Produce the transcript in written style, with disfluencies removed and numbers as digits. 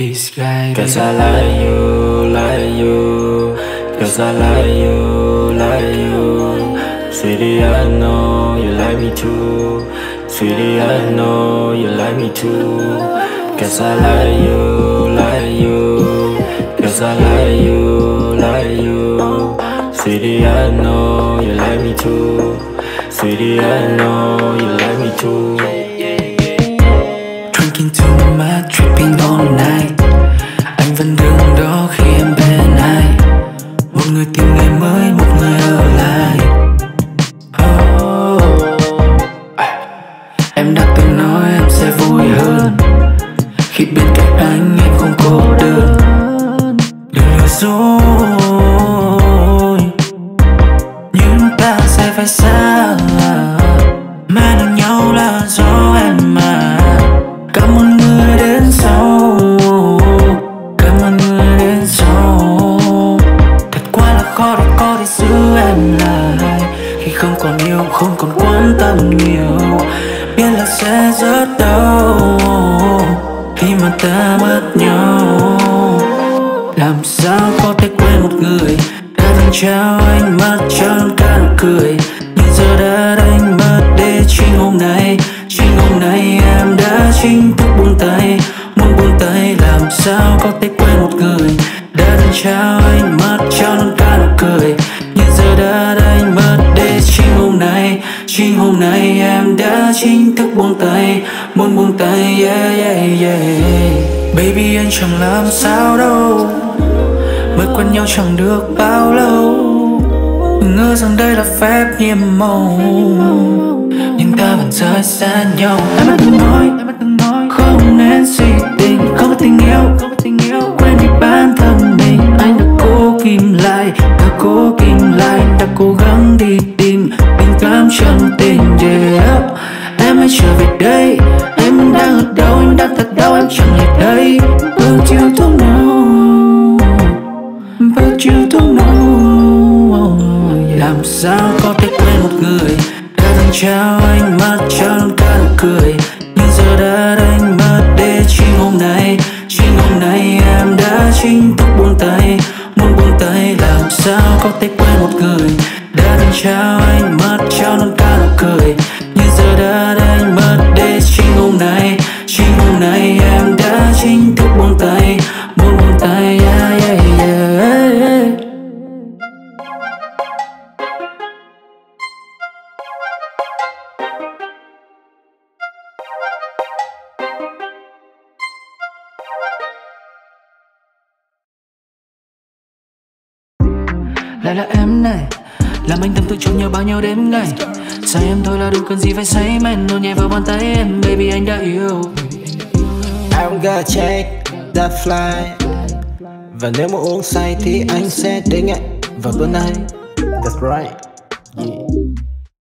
Cause I like you, like you. Cause I like you, like you. Sweetie, I know you like me too. Sweetie, I know you like me too. Cause I like you, like you. Cause I like you, like you. Sweetie, I know you like me too. Sweetie, I know you like me too. Drinking too much, tripping all night. Anh vẫn đứng đó khi em bên ai. Một người tìm ngày mới, một người ở lại. Oh. Em đã từng nói em sẽ vui hơn khi bên cạnh anh em không cô đơn. Đừng lừa dối, nhưng ta sẽ phải xa. Mà đừng nhau là do em mà. Cảm ơn người đến sau, cảm ơn người đến sau. Thật quá là khó để có thể giữ em lại khi không còn yêu, không còn quan tâm nhiều. Biết là sẽ rất đau khi mà ta mất nhau. Làm sao có thể quên một người đã từng trao ánh mắt, trao luôn cả nụ cười. Nhưng giờ đã đánh mất để chính hôm nay em đã chính thức buông tay. Làm sao có thể quên một người đã từng trao ánh mắt, trao luôn cả nụ cười. Nhưng giờ đã đánh mất để chính hôm nay em đã chính thức buông tay. Yeah, yeah, yeah. Baby, anh chẳng làm sao đâu, mới quen nhau chẳng được bao lâu. Đừng ngờ rằng đây là phép nhiệm màu, nhưng ta vẫn rời xa nhau. Em đã từng nói không nên suy tình, không có tình yêu, quên đi bản thân mình. Anh đã cố kìm lại, đã cố gắng đi tìm tình cảm chân tình. Yeah. Em hãy trở về đây, em đang ở đâu, em đang thật đau, em chẳng hề đây. But you don't know, but you don't know. Làm sao có thể quên một người trao ánh mắt, trao luôn cả nụ cười. Nhưng giờ đã đánh mất để chính hôm nay em đã chính thức buông tay. Làm sao có thể quên một người đã từng trao ánh mắt, trao luôn cả nụ cười. Nhưng giờ đã đánh mất để chính hôm nay em đã chính thức buông tay. Yeah, yeah, yeah, yeah. Lại là em này, làm anh tâm tư trong nhau bao nhiêu đêm ngày. Sai em thôi là đủ, cần gì phải say men. Nôn nhẹ vào bàn tay em, baby anh đã yêu. I'm gonna take the flight. Và nếu mà uống say thì anh sẽ đến ngay vào tối nay. That's right.